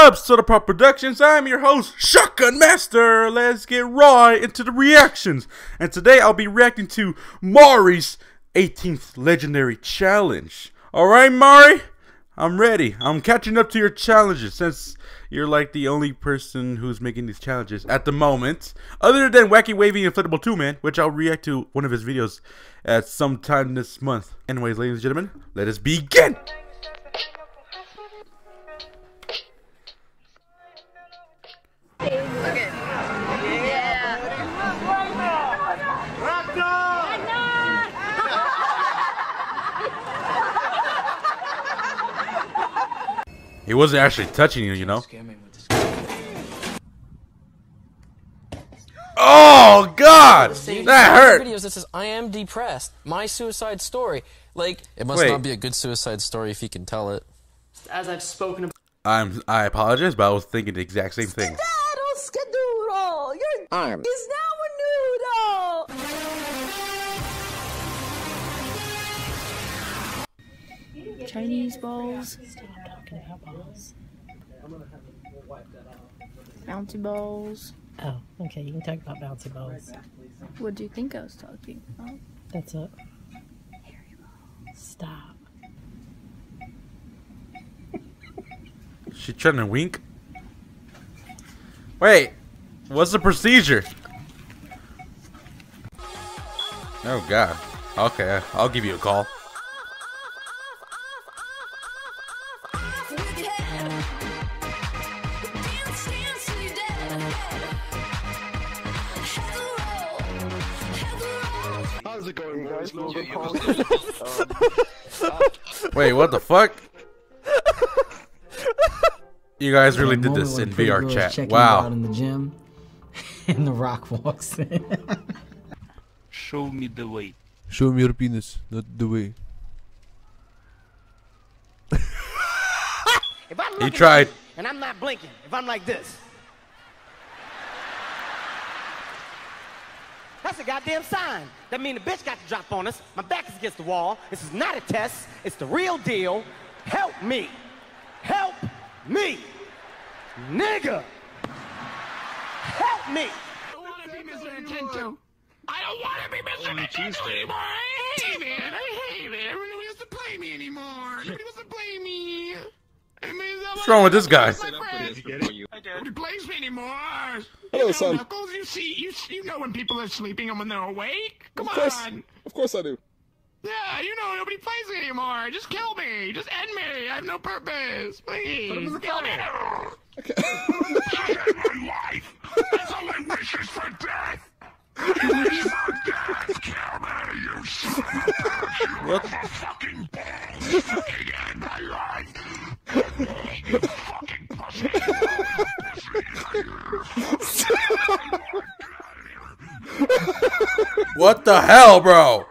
up, SodaPop Productions? I'm your host, Shotgun Master. Let's get right into the reactions. And today I'll be reacting to Mauri's 18th Legendary Challenge. Alright, Mauri? I'm ready. I'm catching up to your challenges since you're like the only person who's making these challenges at the moment. Other than Wacky Wavy Inflatable 2 Man, which I'll react to one of his videos at some time this month. Anyways, ladies and gentlemen, let us begin! He wasn't actually touching you, you know? Oh, God! That hurt! Videos that says, I am depressed. My suicide story. Like, it must not be a good suicide story if you can tell it. As I've spoken about... I apologize, but I was thinking the exact same thing. Skadoodle! Your arm is now a noodle! Chinese balls. Bouncy balls. Oh, okay, you can talk about bouncy balls. What do you think I was talking about? That's it. Stop. She trying to wink? Wait, what's the procedure? Oh God. Okay, I'll give you a call. How's it going, guys? Wait, what the fuck? You guys really did this in VR Chat. Wow. Out in the gym, and The Rock walks in. Show me the way. Show me your penis, not the way. He tried. And I'm not blinking. If I'm like this, that's a goddamn sign. That means the bitch got to drop on us. My back is against the wall. This is not a test. It's the real deal. Help me. Help me. Nigga. Help me. I don't want to be Mr. Nintendo. I don't want to be Mr. Nintendo anymore. I hate it. I hate it. Everybody wants to play me anymore. Everybody wants to play me. What's wrong with this guy? Nobody plays me anymore. Hello, son. Knuckles, you know when people are sleeping and when they're awake. Come on. Of course I do. Yeah, you know nobody plays me anymore. Just kill me. Just end me. I have no purpose. Please. Kill me. Okay. I hate my life. That's all I wish is for death. You wish for death. Kill me, you son of a bitch. You have a fucking ball. You fucking end my life. You fucking pussy. What the hell, bro?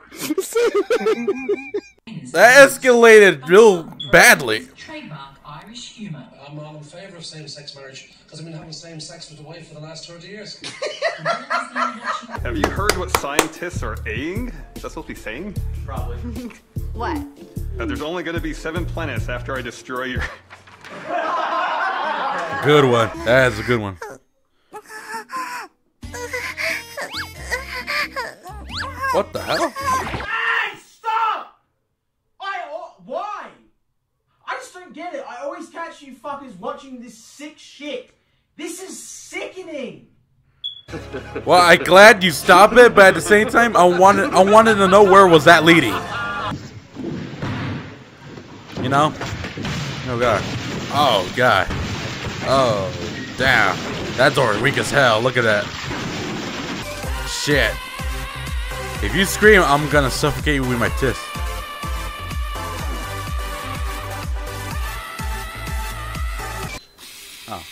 That escalated real badly. Trademark Irish humor. I'm all in favor of same-sex marriage because I've been having same-sex with the wife for the last 30 years. Have you heard what scientists are saying? Is that supposed to be saying? Probably. What? That there's only going to be 7 planets after I destroy your... Good one. That's a good one. What the hell? Hey, stop! Why? I just don't get it. I always catch you fuckers watching this sick shit. This is sickening. Well, I'm glad you stopped it, but at the same time, I wanted to know where was that leading. You know? Oh God. Oh God. Oh damn. That door is weak as hell. Look at that. Shit. If you scream, I'm gonna suffocate you with my tits. Oh.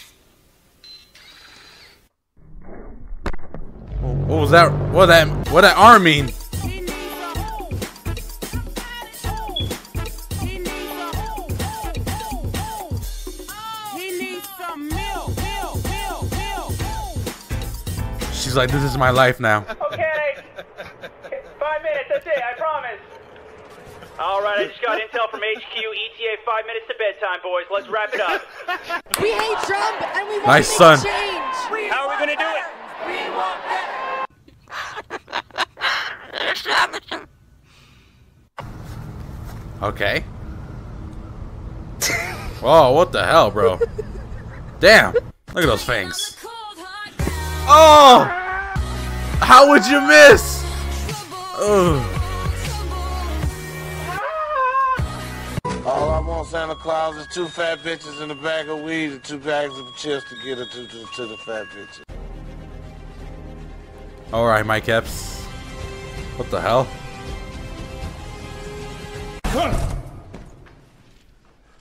What was that? What that arm mean? She's like, this is my life now. Okay. 5 minutes, that's it, I promise. All right, I just got intel from HQ. ETA 5 minutes to bedtime, boys. Let's wrap it up. We hate Trump, and we want to change. How are we going to do it? We want better. Okay. Oh, what the hell, bro? Damn. Look at those fangs. Oh! How would you miss? Ugh. All I want, Santa Claus, is 2 fat bitches and a bag of weed and 2 bags of chips to get it to the fat bitches. Alright, Mike Epps. What the hell?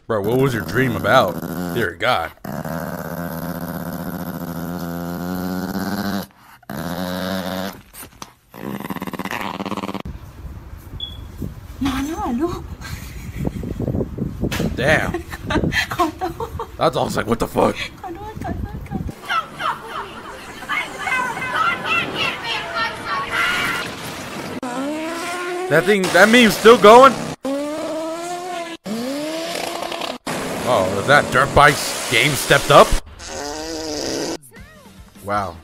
Bro, what was your dream about? Dear God. Damn. That's almost like, what the fuck? That thing, that meme's still going? Oh, is that dirt bike's game stepped up? Wow.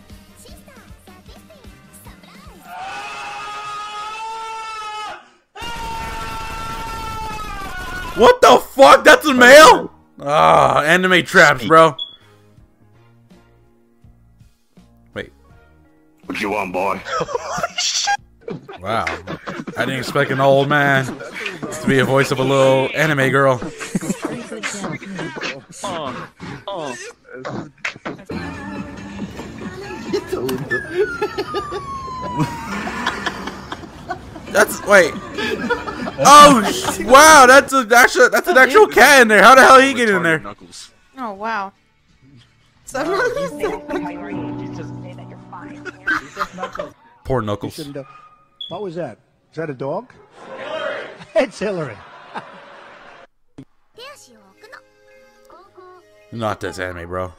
What the fuck? That's a male? Ah, anime traps, bro. Wait. What you want, boy? Holy shit. Wow. I didn't expect an old man to be a voice of a little anime girl. That's, wait. Oh wow, that's an actual cat in there. How the hell he get in there? Knuckles. Oh wow. Poor Knuckles. What was that? Is that a dog? Hillary. It's Hillary. Not this anime, bro.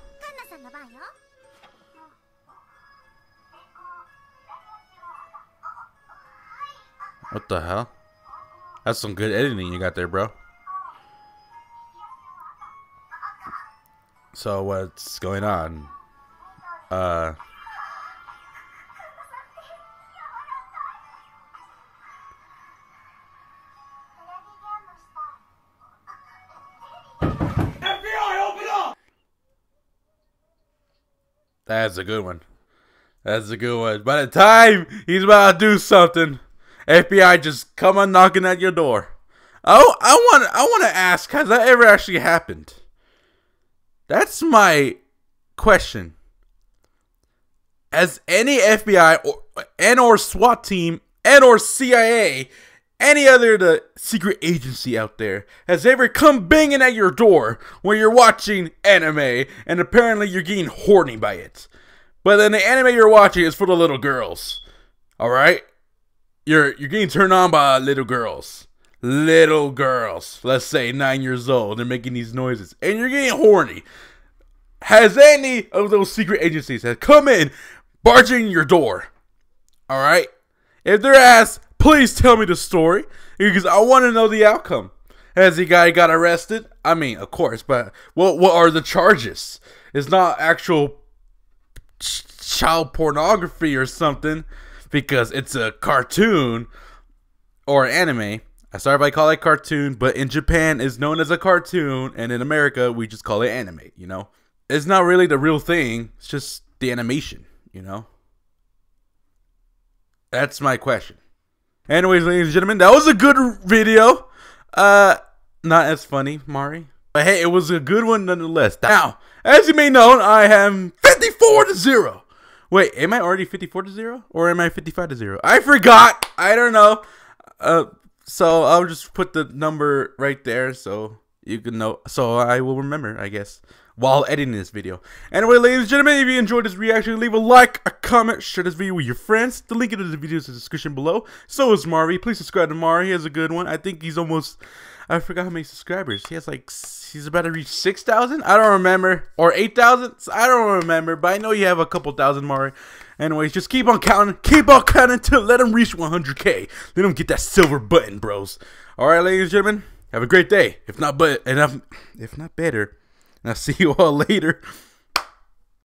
What the hell? That's some good editing you got there, bro. So what's going on? FBI, open up! That's a good one. That's a good one. By the time he's about to do something, FBI just come on knocking at your door. Oh, I want to ask, has that ever actually happened? That's my question. Has any FBI or SWAT team or CIA, any other secret agency out there, has ever come banging at your door when you're watching anime and apparently you're getting horny by it? But then the anime you're watching is for the little girls. All right? You're getting turned on by little girls. Little girls. Let's say 9 years old. They're making these noises. And you're getting horny. Has any of those secret agencies that come in barging your door? Alright? If they're asked, please tell me the story, because I want to know the outcome. Has the guy got arrested? I mean, of course, but what are the charges? It's not actual child pornography or something, because it's a cartoon or anime. I started by calling it cartoon, but in Japan it's known as a cartoon, and in America we just call it anime, you know? It's not really the real thing, it's just the animation, you know? That's my question. Anyways, ladies and gentlemen, that was a good video. Not as funny, Mauri. But hey, it was a good one nonetheless. Now, as you may know, I am 54-0. Wait, am I already 54-0? Or am I 55-0? I forgot! I don't know. So I'll just put the number right there so you can know. So I will remember, I guess, while editing this video. Anyway, ladies and gentlemen, if you enjoyed this reaction, leave a like, a comment, share this video with your friends. The link to the video is in the description below. So is Mauri. Please subscribe to Mauri. He has a good one. I think he's almost... I forgot how many subscribers. He has like, he's about to reach 6,000? I don't remember. Or 8,000? I don't remember. But I know you have a couple thousand, Mauri. Anyways, just keep on counting. Keep on counting until let him reach 100K. Let him get that silver button, bros. Alright, ladies and gentlemen. Have a great day. If not better. And I'll see you all later.